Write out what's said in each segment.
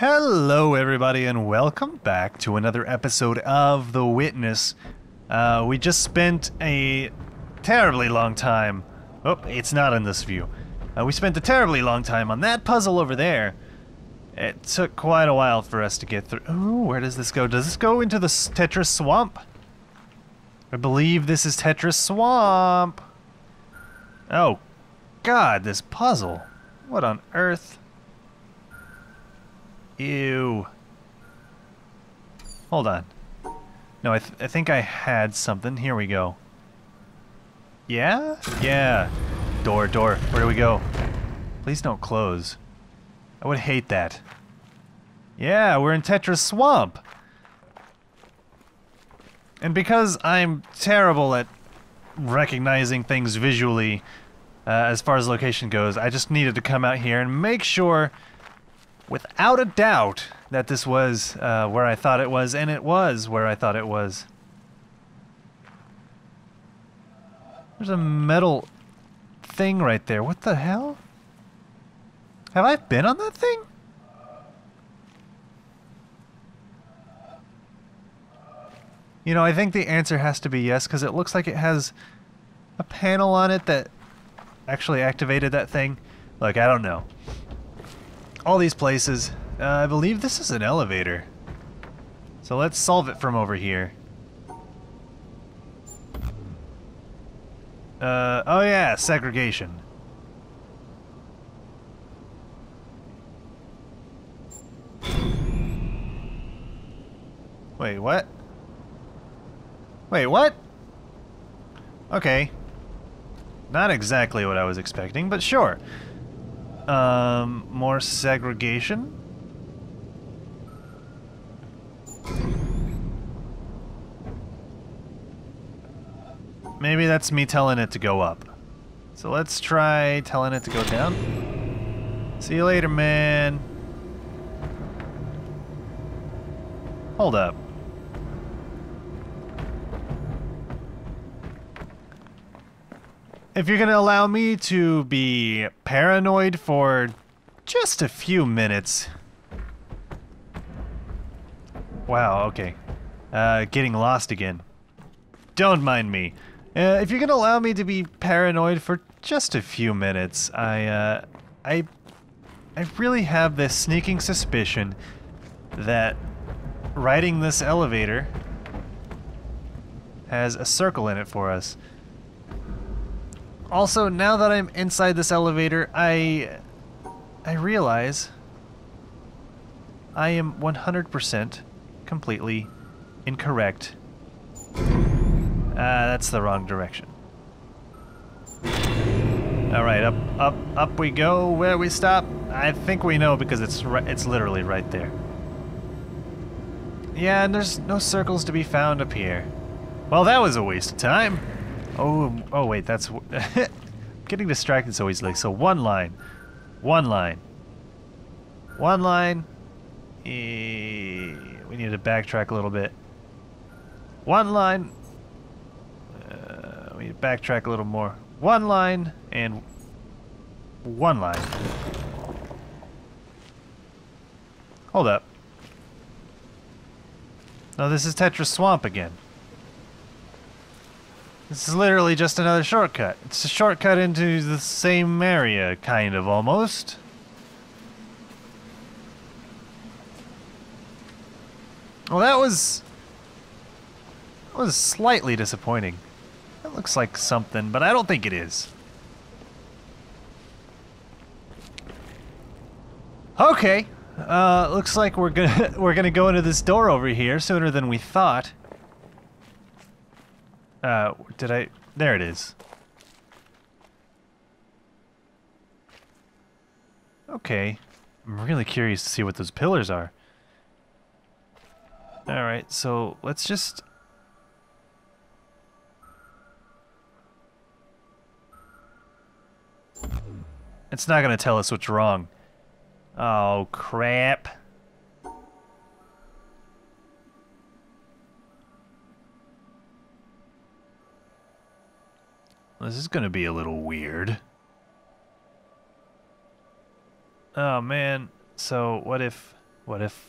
Hello everybody and welcome back to another episode of The Witness. We just spent a terribly long time... Oh, it's not in this view. We spent a terribly long time on that puzzle over there. It took quite a while for us to get through. Ooh, where does this go? Does this go into the Tetris Swamp? I believe this is Tetris Swamp. Oh, God, this puzzle. What on earth? Ew. Hold on. No, I think I had something. Here we go. Yeah? Yeah. Door. Where do we go? Please don't close. I would hate that. Yeah, we're in Tetris Swamp. And because I'm terrible at recognizing things visually, as far as location goes, I just needed to come out here and make sure without a doubt that this was where I thought it was, and it was where I thought it was. There's a metal thing right there. What the hell? Have I been on that thing? You know, I think the answer has to be yes, because it looks like it has a panel on it that actually activated that thing. Look, I don't know. All these places. I believe this is an elevator. So let's solve it from over here. Oh yeah, segregation. Wait, what? Wait, what? Okay. Not exactly what I was expecting, but sure. More segregation? Maybe that's me telling it to go up. So let's try telling it to go down. See you later, man. Hold up. If you're gonna allow me to be paranoid for just a few minutes. Wow, okay. Getting lost again. Don't mind me. If you're gonna allow me to be paranoid for just a few minutes, I really have this sneaking suspicion that riding this elevator has a circle in it for us. Also, now that I'm inside this elevator, I realize I am 100% completely incorrect. That's the wrong direction. Alright, up we go. Where we stop? I think we know because it's literally right there. Yeah, and there's no circles to be found up here. Well, that was a waste of time. Oh wait, that's... Getting distracted so easily. So one line. We need to backtrack a little bit. One line. We need to backtrack a little more. One line and one line. Hold up. No, this is Tetris Swamp again. This is literally just another shortcut. It's a shortcut into the same area, kind of, almost. Well, that was slightly disappointing. That looks like something, but I don't think it is. Okay. Looks like we're gonna go into this door over here sooner than we thought. There it is. Okay. I'm really curious to see what those pillars are. Alright, so let's just... It's not gonna tell us what's wrong. Oh, crap. This is gonna be a little weird. Oh man, so what if What if?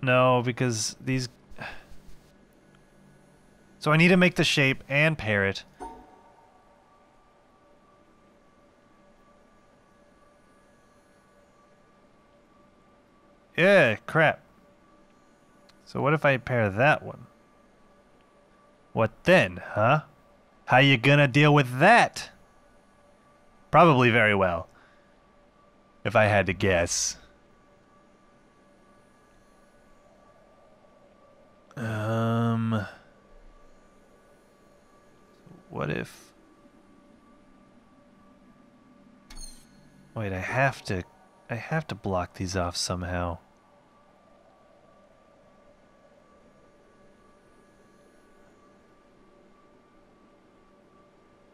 No, because these... So I need to make the shape and pair it. Yeah, crap. So what if I pair that one? What then, huh? How you gonna deal with that? Probably very well, if I had to guess. What if... Wait, I have to block these off somehow.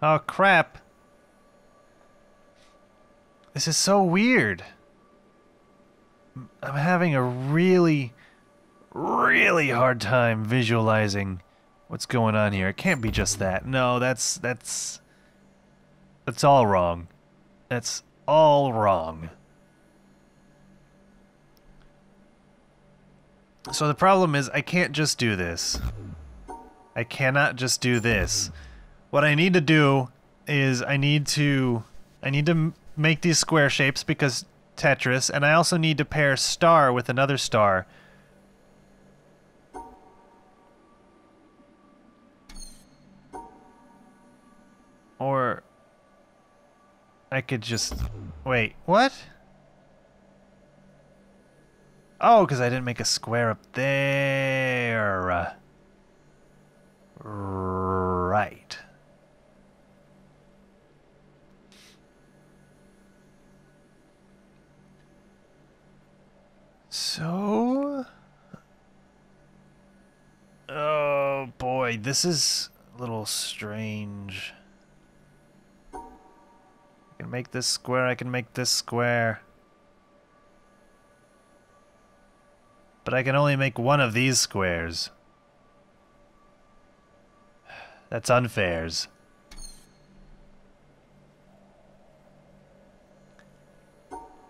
Oh, crap. This is so weird. I'm having a really hard time visualizing what's going on here. It can't be just that. No, that's all wrong. That's all wrong. So the problem is I can't just do this. I cannot just do this. What I need to do is I need to make these square shapes because Tetris, and I also need to pair star with another star. Or I could just... Wait, what? Oh, because I didn't make a square up there. Right. So... Oh boy, this is a little strange. I can make this square, I can make this square. But I can only make one of these squares. That's unfairs.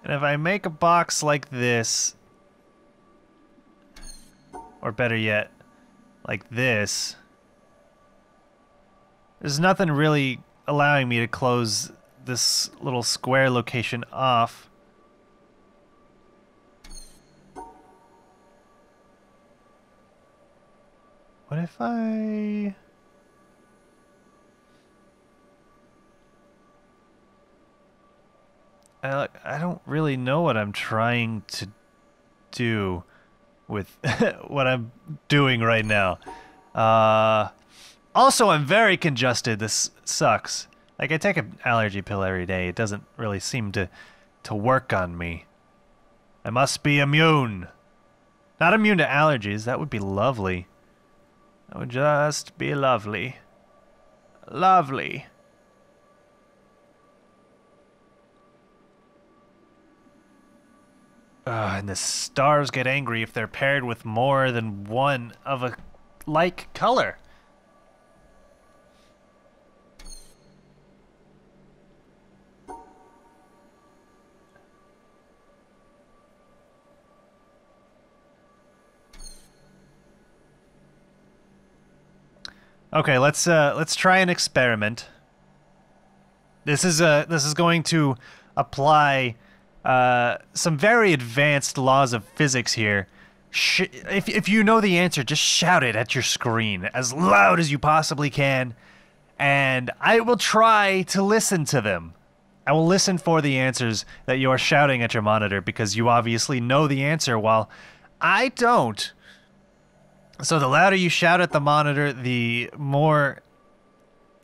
And if I make a box like this, or better yet, like this, there's nothing really allowing me to close this little square location off. What if I... I don't really know what I'm trying to do with what I'm doing right now. Also, I'm very congested. This sucks. Like, I take an allergy pill every day. It doesn't really seem to work on me. I must be immune. Not immune to allergies. That would be lovely. That would just be lovely. Lovely. Ugh, and the stars get angry if they're paired with more than one of a like color. Okay, let's try an experiment. This is going to apply some very advanced laws of physics here. If you know the answer, just shout it at your screen as loud as you possibly can, and I will try to listen to them. I will listen for the answers that you are shouting at your monitor because you obviously know the answer while I don't. So the louder you shout at the monitor, the more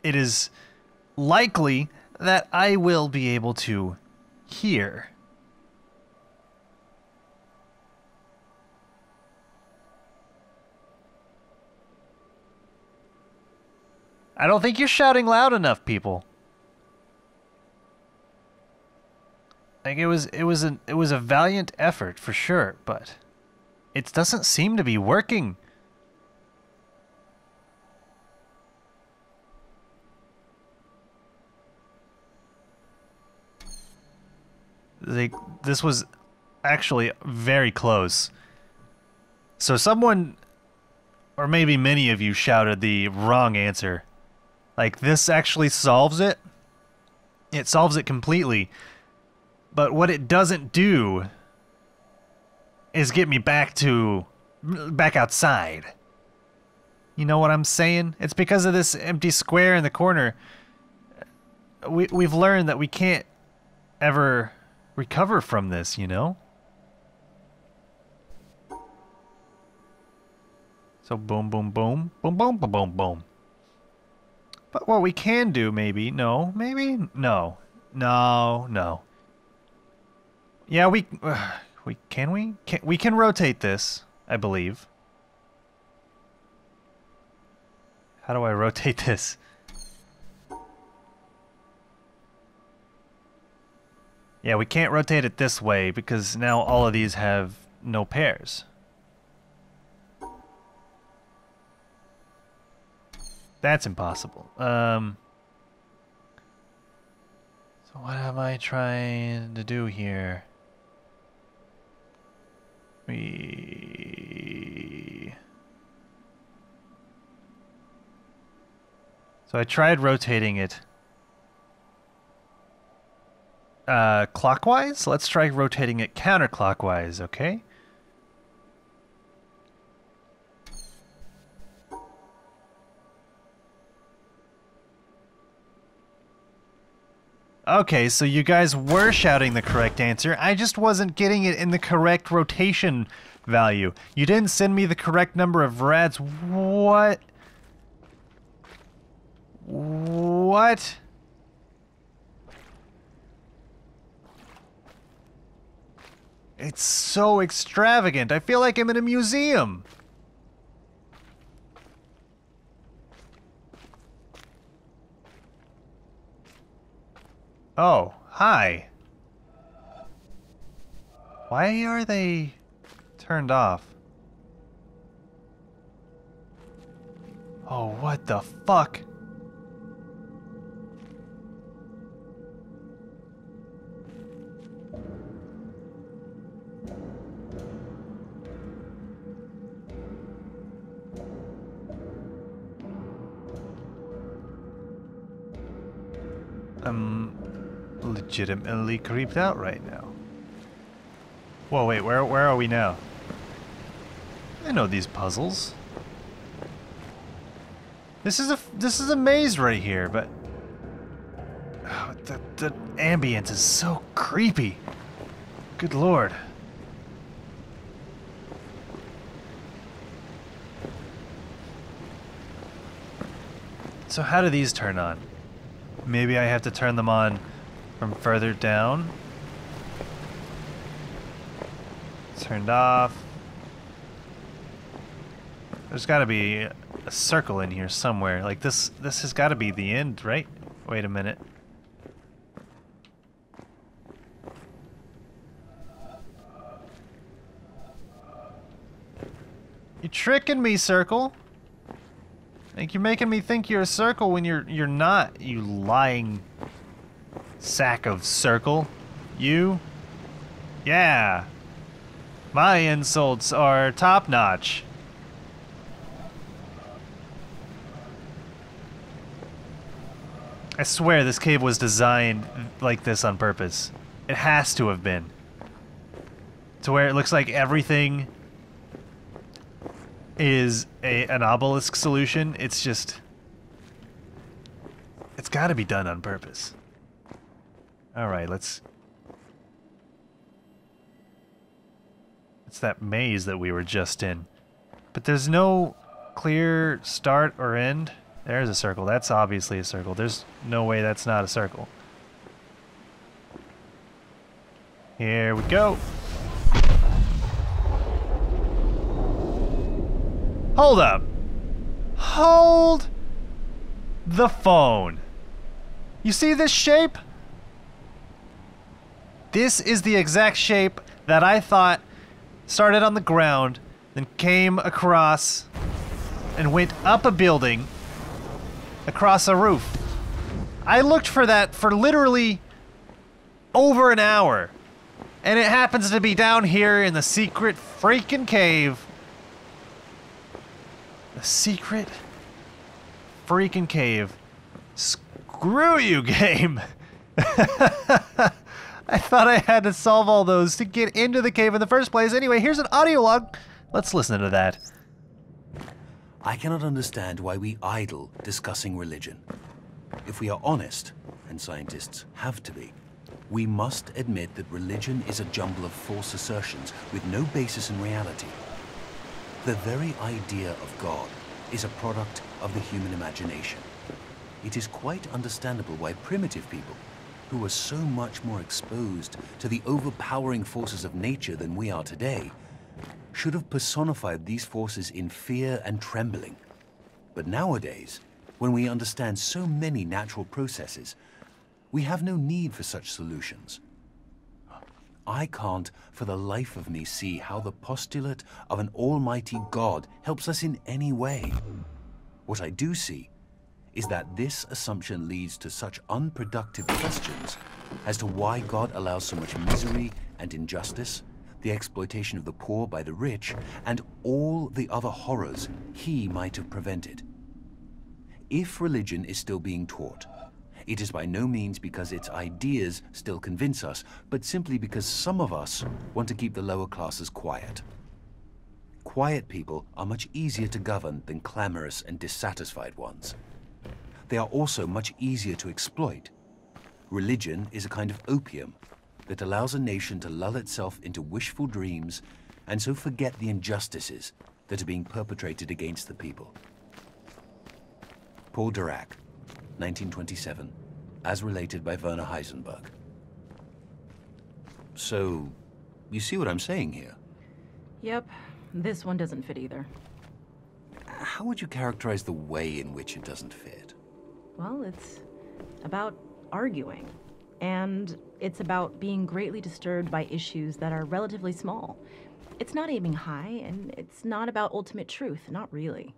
it is likely that I will be able to hear. I don't think you're shouting loud enough, people. Like it was a valiant effort for sure, but it doesn't seem to be working. this was actually very close. So someone, or maybe many of you, shouted the wrong answer. Like, this actually solves it. It solves it completely. But what it doesn't do is get me back to... back outside. You know what I'm saying? It's because of this empty square in the corner. We've learned that we can't ever recover from this, you know? So boom, boom, boom. Boom, boom, boom, boom, boom. But what we can do, maybe. No, maybe? No. No, no. Yeah, we can rotate this, I believe. How do I rotate this? Yeah, we can't rotate it this way because now all of these have no pairs. That's impossible. So what am I trying to do here? So I tried rotating it clockwise. Let's try rotating it counterclockwise, okay? Okay, so you guys were shouting the correct answer. I just wasn't getting it in the correct rotation value. You didn't send me the correct number of rads. What? What? It's so extravagant. I feel like I'm in a museum. Oh, hi. Why are they turned off? Oh, what the fuck? Legitimately creeped out right now. Whoa, wait, where are we now? I know these puzzles. This is a maze right here, but oh, the ambience is so creepy. Good lord. So how do these turn on? Maybe I have to turn them on from further down. Turned off. There's got to be a circle in here somewhere. Like this has got to be the end, right? Wait a minute. You're tricking me, circle. Like, you're making me think you're a circle when you're not, you lying sack of circle. You? Yeah. My insults are top-notch. I swear this cave was designed like this on purpose. It has to have been. To where it looks like everything is an obelisk solution. It's just... it's gotta be done on purpose. Alright, let's... it's that maze that we were just in. But there's no clear start or end. There's a circle. That's obviously a circle. There's no way that's not a circle. Here we go. Hold up. Hold the phone. You see this shape? This is the exact shape that I thought started on the ground, then came across and went up a building, across a roof. I looked for that for literally over an hour. And it happens to be down here in the secret freaking cave. The secret freaking cave. Screw you, game. I thought I had to solve all those to get into the cave in the first place. Anyway, here's an audio log. Let's listen to that. I cannot understand why we idle discussing religion. If we are honest, and scientists have to be, we must admit that religion is a jumble of false assertions with no basis in reality. The very idea of God is a product of the human imagination. It is quite understandable why primitive people, who are so much more exposed to the overpowering forces of nature than we are today, should have personified these forces in fear and trembling. But nowadays, when we understand so many natural processes, we have no need for such solutions. I can't for the life of me see how the postulate of an almighty God helps us in any way. What I do see is that this assumption leads to such unproductive questions as to why God allows so much misery and injustice, the exploitation of the poor by the rich, and all the other horrors he might have prevented. If religion is still being taught, it is by no means because its ideas still convince us, but simply because some of us want to keep the lower classes quiet. Quiet people are much easier to govern than clamorous and dissatisfied ones. They are also much easier to exploit. Religion is a kind of opium that allows a nation to lull itself into wishful dreams and so forget the injustices that are being perpetrated against the people. Paul Dirac, 1927, as related by Werner Heisenberg. So, you see what I'm saying here? Yep, this one doesn't fit either. How would you characterize the way in which it doesn't fit? Well, it's about arguing. And it's about being greatly disturbed by issues that are relatively small. It's not aiming high, and it's not about ultimate truth, not really.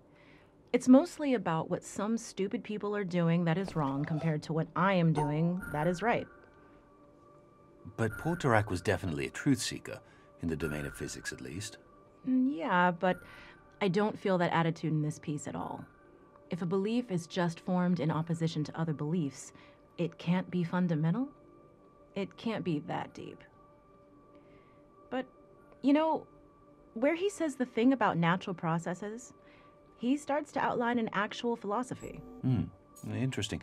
It's mostly about what some stupid people are doing that is wrong compared to what I am doing that is right. But Paul Dirac was definitely a truth seeker, in the domain of physics at least. Yeah, but I don't feel that attitude in this piece at all. If a belief is just formed in opposition to other beliefs, it can't be fundamental. It can't be that deep. But, you know, where he says the thing about natural processes, he starts to outline an actual philosophy. Hmm, interesting.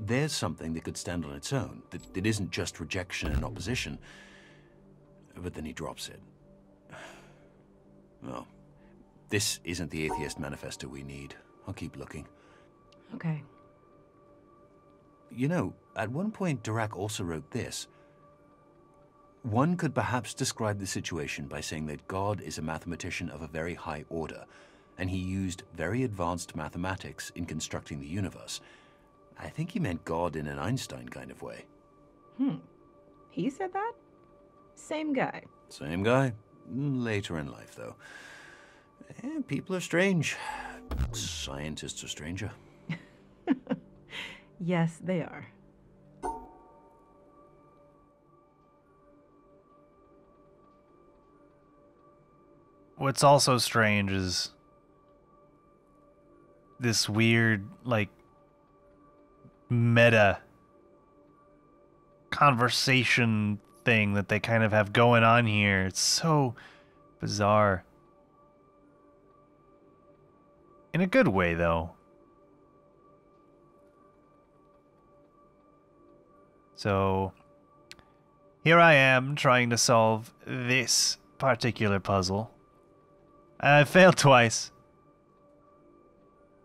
There's something that could stand on its own, that isn't just rejection and opposition. But then he drops it. Well, this isn't the atheist manifesto we need. I'll keep looking. Okay. You know, at one point, Dirac also wrote this. One could perhaps describe the situation by saying that God is a mathematician of a very high order, and he used very advanced mathematics in constructing the universe. I think he meant God in an Einstein kind of way. Hmm. He said that? Same guy. Same guy. Later in life, though. People are strange. Scientists are stranger. Yes, they are. What's also strange is this weird, like, meta conversation thing that they kind of have going on here. It's so bizarre. In a good way, though. So, here I am trying to solve this particular puzzle. I failed twice.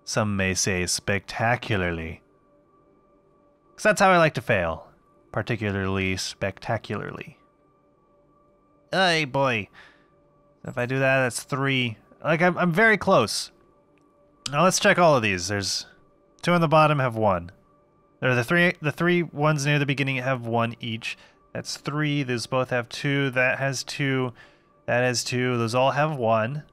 Some may say spectacularly. Because that's how I like to fail. Particularly spectacularly. Hey, boy. If I do that, that's three. Like, I'm very close. Now, let's check all of these. There's two on the bottom have one. There are the three ones near the beginning have one each. That's three. Those both have two. That has two. That has two. Those all have one.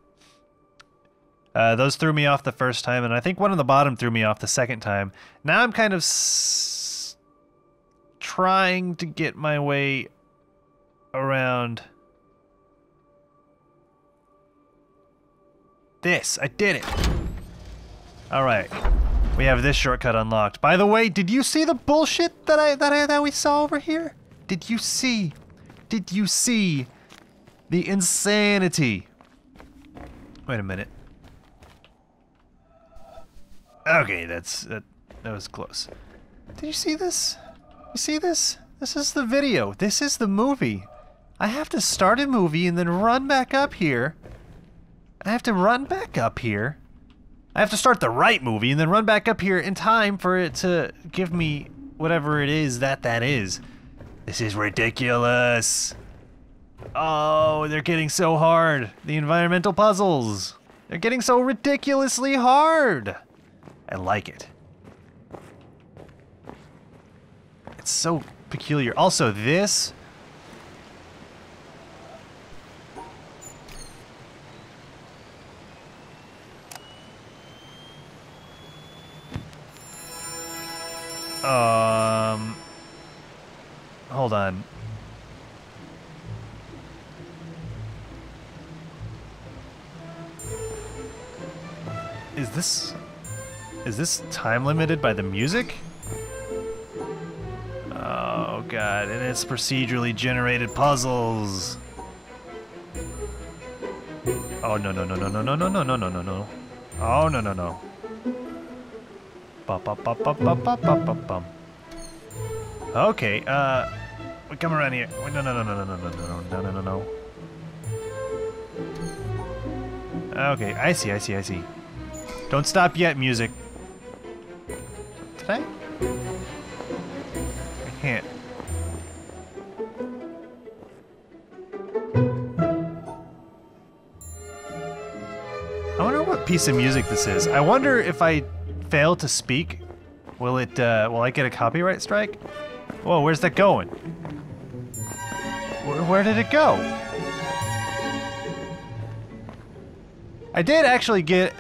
Those threw me off the first time, and I think one on the bottom threw me off the second time. Now I'm kind of trying to get my way around this. I did it. All right. We have this shortcut unlocked. By the way, did you see the bullshit that we saw over here? Did you see the insanity? Wait a minute. Okay, that was close. Did you see this? You see this? This is the video. This is the movie. I have to start a movie and then run back up here. I have to run back up here. I have to start the right movie and then run back up here in time for it to give me whatever it is that is. This is ridiculous. Oh, they're getting so hard. The environmental puzzles. They're getting so ridiculously hard. I like it. It's so peculiar. Also, this... hold on. Is this time limited by the music? Oh god, and it's procedurally generated puzzles. Oh no. Oh no. Okay, we come around here. No. Okay, I see. Don't stop yet, music. Did I? I can't. I wonder what piece of music this is. I wonder if I fail to speak, will it, will I get a copyright strike? Whoa, where's that going? Where did it go? I did actually get...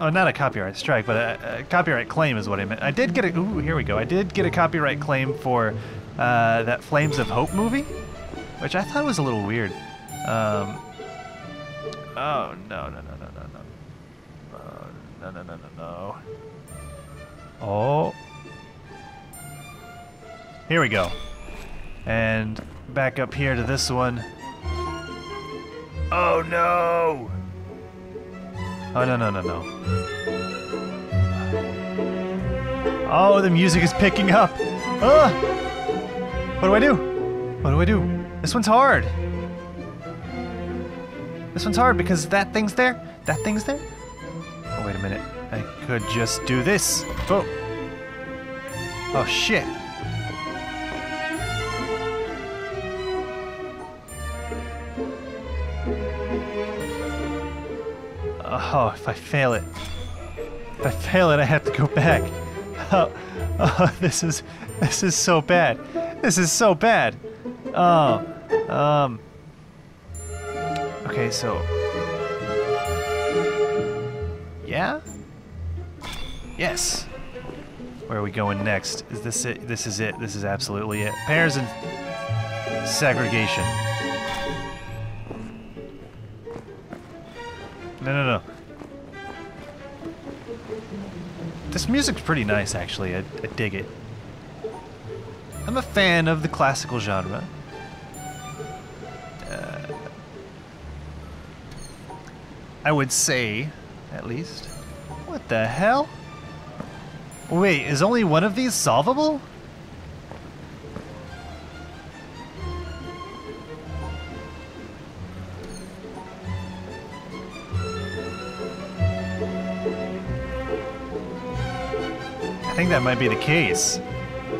Oh, not a copyright strike, but a copyright claim is what I meant. I did get a... Ooh, here we go. I did get a copyright claim for that Flames of Hope movie, which I thought was a little weird. Oh, no. No. Oh. Here we go. And back up here to this one. Oh, no! Oh, no. Oh, the music is picking up. Ah! What do I do? What do I do? This one's hard. This one's hard because that thing's there. That thing's there. Oh, wait a minute. I could just do this. Oh. Oh, shit. Oh, if I fail it. If I fail it, I have to go back. Oh, this is so bad. This is so bad. Oh, okay, so... Yeah? Yes! Where are we going next? Is this it? This is it. This is absolutely it. Pairs and... segregation. No. This music's pretty nice, actually. I dig it. I'm a fan of the classical genre. I would say, at least. What the hell? Wait, is only one of these solvable? I think that might be the case.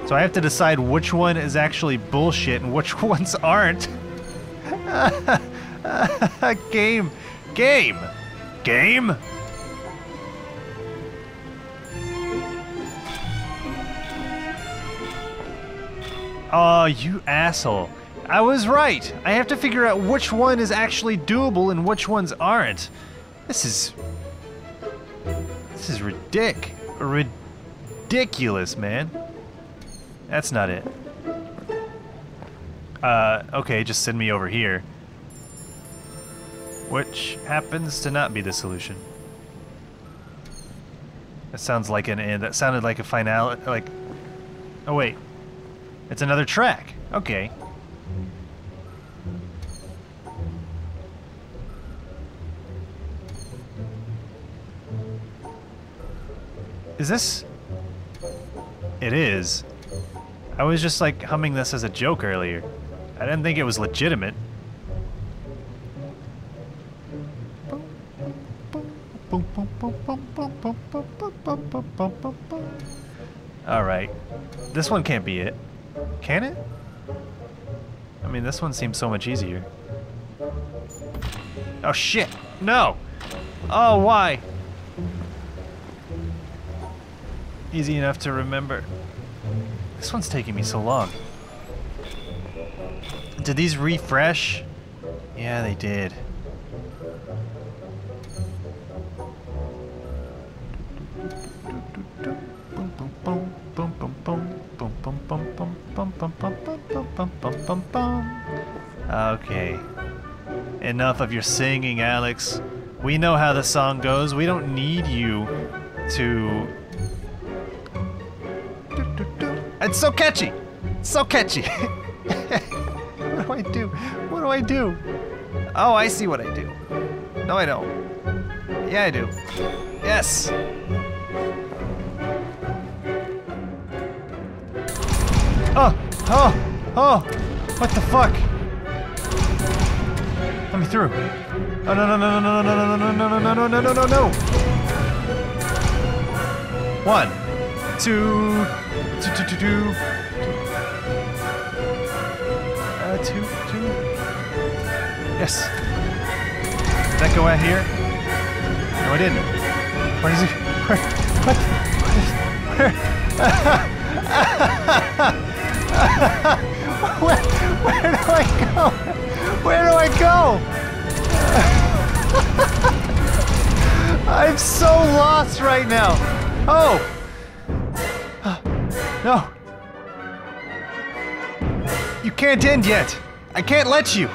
So I have to decide which one is actually bullshit and which ones aren't. Game! Oh, you asshole. I was right! I have to figure out which one is actually doable and which ones aren't. This is ridiculous. Ridiculous, man. That's not it. Okay, just send me over here. Which happens to not be the solution. That sounds like an end. That sounded like a finale. Like, oh wait, it's another track. Okay. Is this? It is. I was just like humming this as a joke earlier. I didn't think it was legitimate. Alright. This one can't be it. Can it? I mean, this one seems so much easier. Oh shit! No! Oh, why? Easy enough to remember. This one's taking me so long. Did these refresh? Yeah, they did. Okay. Enough of your singing, Alex. We know how the song goes. We don't need you to... It's so catchy! It's so catchy! What do I do? What do I do? Oh, I see what I do. No, I don't. Yeah, I do. Yes! Oh! Oh! Oh! What the fuck? Let me through. Oh, no, no, no, no, no, no, no, no, no, no, no, no, no, no! 1, 2... Two. Yes. Did that go out here? No, I didn't. Where is it? Where? What? Where? Where do I go? Where do I go? I'm so lost right now. Oh. No! You can't end yet! I can't let you!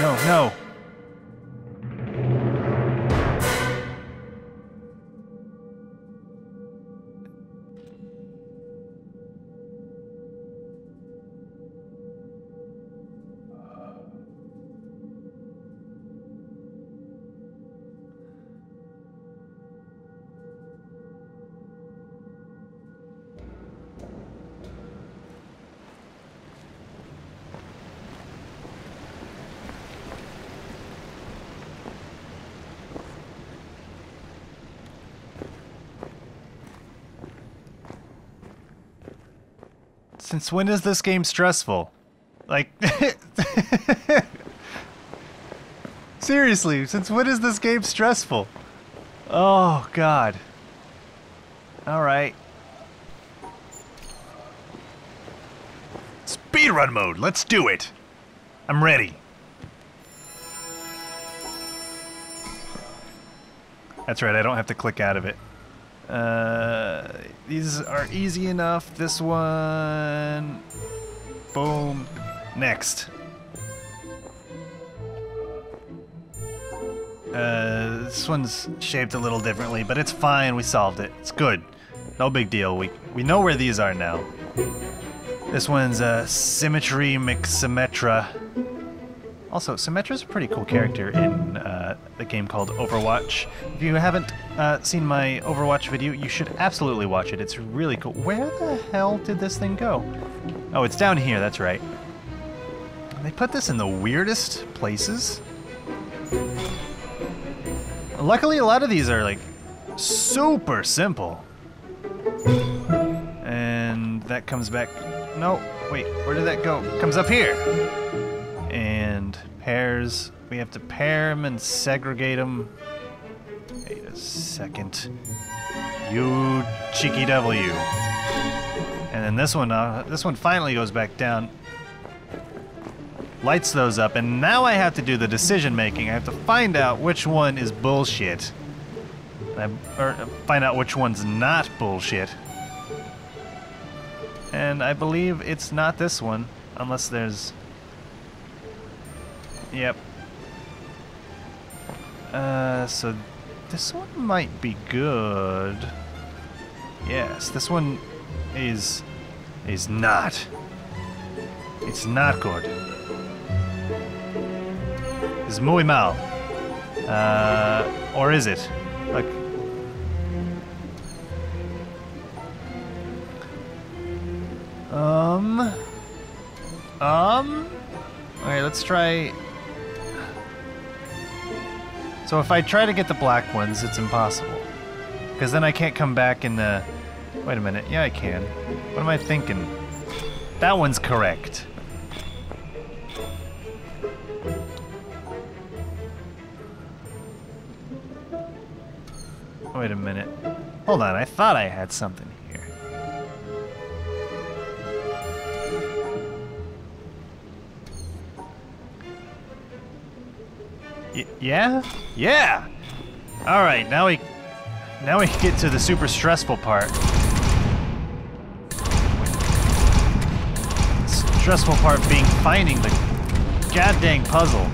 No, no. Since when is this game stressful? Like... Seriously, since when is this game stressful? Oh, God. Alright. Speedrun mode, let's do it! I'm ready. That's right, I don't have to click out of it. These are easy enough. This one... Boom. Next. This one's shaped a little differently, but it's fine. We solved it. It's good. No big deal. We know where these are now. This one's Symmetry McSymmetra. Also, Symmetra's a pretty cool character in the game called Overwatch. If you haven't seen my Overwatch video, you should absolutely watch it. It's really cool. Where the hell did this thing go? Oh, it's down here, that's right. They put this in the weirdest places. Luckily, a lot of these are, like, super simple. And that comes back... No, wait, where did that go? It comes up here. And pairs. We have to pair them and segregate them. Wait a second. You cheeky W. And then this one finally goes back down. Lights those up, and now I have to do the decision making. I have to find out which one is bullshit. Or find out which one's not bullshit. and I believe it's not this one, unless there's... Yep. So this one might be good. Yes, this one is not. It's not good. It's muy mal. Or is it? Like... Okay, let's try... So if I try to get the black ones, it's impossible. Because then I can't come back in the... Wait a minute. Yeah, I can. What am I thinking? That one's correct. Wait a minute. Hold on, I thought I had something here. Yeah? Yeah! Alright, now we get to the super stressful part. Stressful part being finding the goddamn puzzle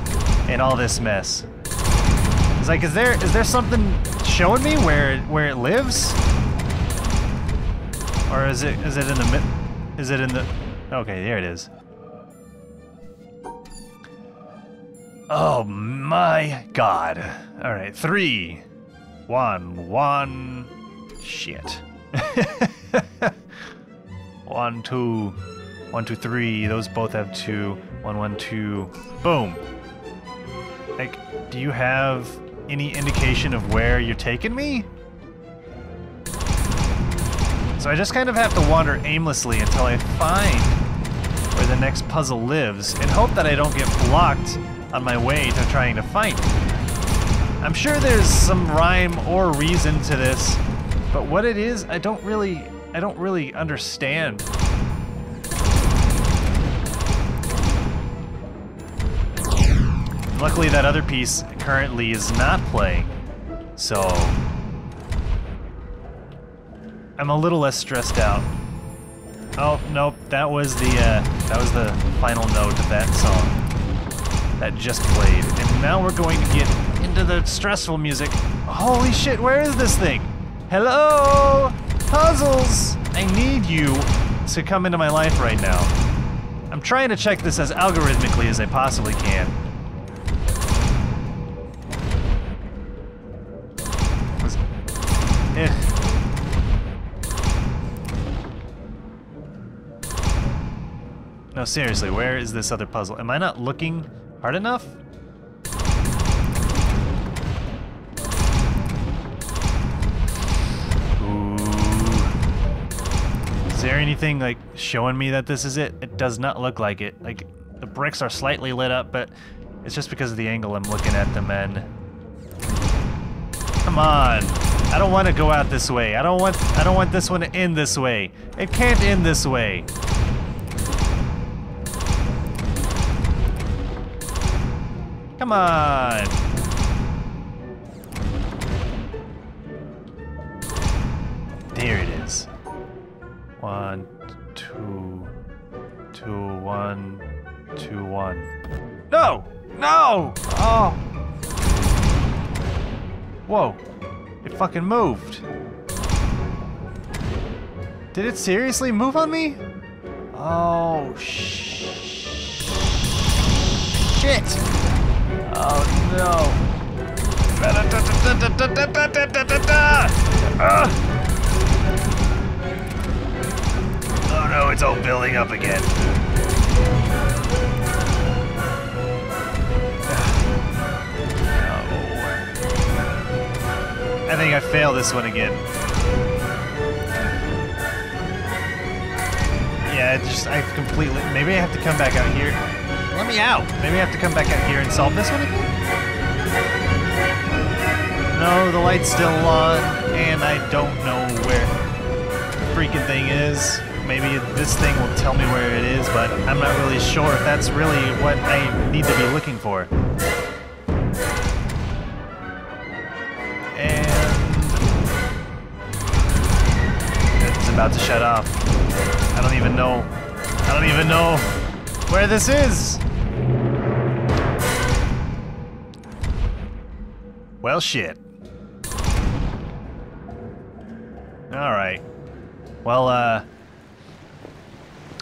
in all this mess. It's like, is there something showing me where it lives? Or is it in the okay, there it is. Oh my god. All right, 3, 1, 1. Shit. 1, 2, 1, 2, 3. Those both have 2. 1, 1, 2. Boom. Like, do you have any indication of where you're taking me? So I just kind of have to wander aimlessly until I find where the next puzzle lives and hope that I don't get blocked on my way to trying to find it. I'm sure there's some rhyme or reason to this, but what it is, I don't really understand. Luckily, that other piece currently is not playing, so I'm a little less stressed out. Oh nope, that was the final note of that song that just played, and now we're going to get into the stressful music. Holy shit, where is this thing? Hello, puzzles! I need you to come into my life right now. I'm trying to check this as algorithmically as I possibly can. No, seriously, where is this other puzzle? Am I not looking hard enough? Ooh. Is there anything, like, showing me that this is it? It does not look like it. Like, the bricks are slightly lit up, but it's just because of the angle I'm looking at them in. Come on. I don't want to go out this way. I don't want this one to end this way. It can't end this way. Come on. There it is. 1, 2, 2, 1, 2, 1. No! No! Oh. Whoa. It fucking moved. Did it seriously move on me? Oh, shit. Oh, no. Oh, no, it's all building up again. I think I failed this one again. Yeah, I completely... Maybe I have to come back out here. Let me out! Maybe I have to come back out here and solve this one again? No, the light's still on, and I don't know where the freaking thing is. Maybe this thing will tell me where it is, but I'm not really sure if that's really what I need to be looking for. about to shut off. I don't even know. I don't even know where this is. Well, shit. Alright. Well,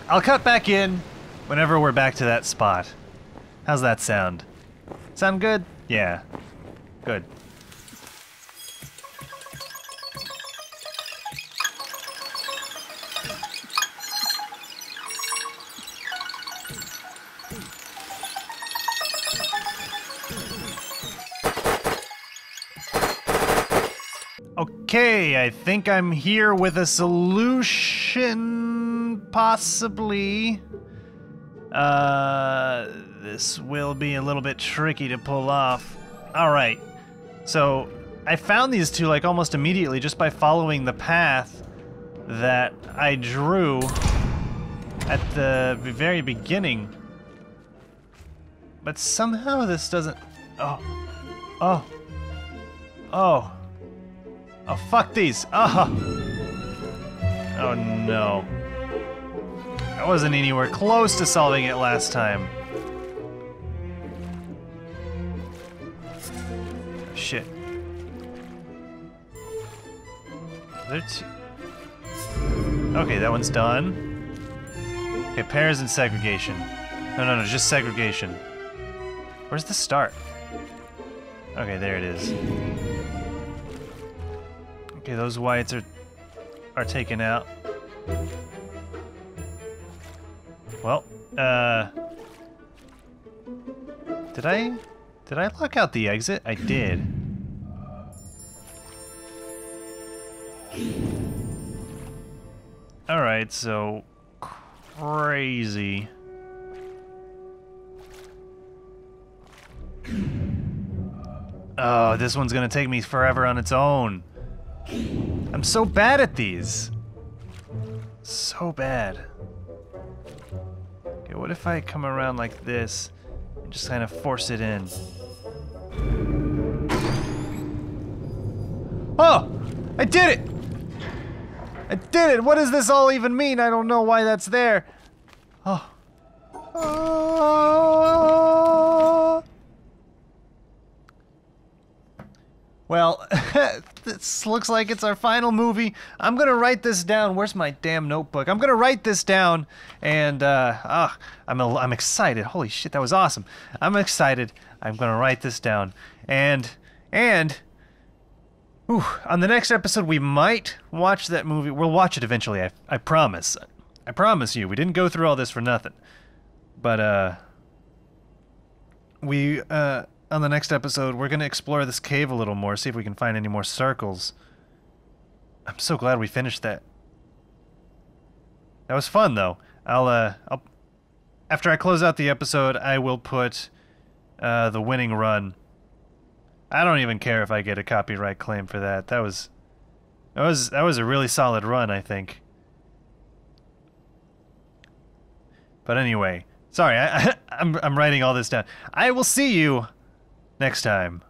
I'll cut back in whenever we're back to that spot. How's that sound? Sound good? Yeah. Good. Okay, I think I'm here with a solution, possibly. This will be a little bit tricky to pull off. Alright, so I found these two like almost immediately just by following the path that I drew at the very beginning. But somehow this doesn't... Oh. Oh. Oh. Oh, fuck these! Oh. Oh no. I wasn't anywhere close to solving it last time. Shit. Okay, that one's done. Okay, pairs and segregation. No, no, no, just segregation. Where's the start? Okay, there it is. Okay, those whites are taken out. Well, did I lock out the exit? I did. All right, so crazy. Oh, this one's gonna take me forever on its own. I'm so bad at these. So bad. Okay, what if I come around like this and just kind of force it in? Oh! I did it! I did it! What does this all even mean? I don't know why that's there. Oh. Oh. Well, this looks like it's our final movie. I'm gonna write this down. Where's my damn notebook? I'm gonna write this down, and I'm excited. Holy shit, that was awesome. I'm excited. I'm gonna write this down, and ooh, on the next episode we might watch that movie. We'll watch it eventually. I promise. I promise you. We didn't go through all this for nothing. But on the next episode, we're going to explore this cave a little more, see if we can find any more circles. I'm so glad we finished that. That was fun, though. I'll after I close out the episode, I will put the winning run. I don't even care if I get a copyright claim for that. That was a really solid run, I think. But anyway, sorry, I'm writing all this down. I will see you next time.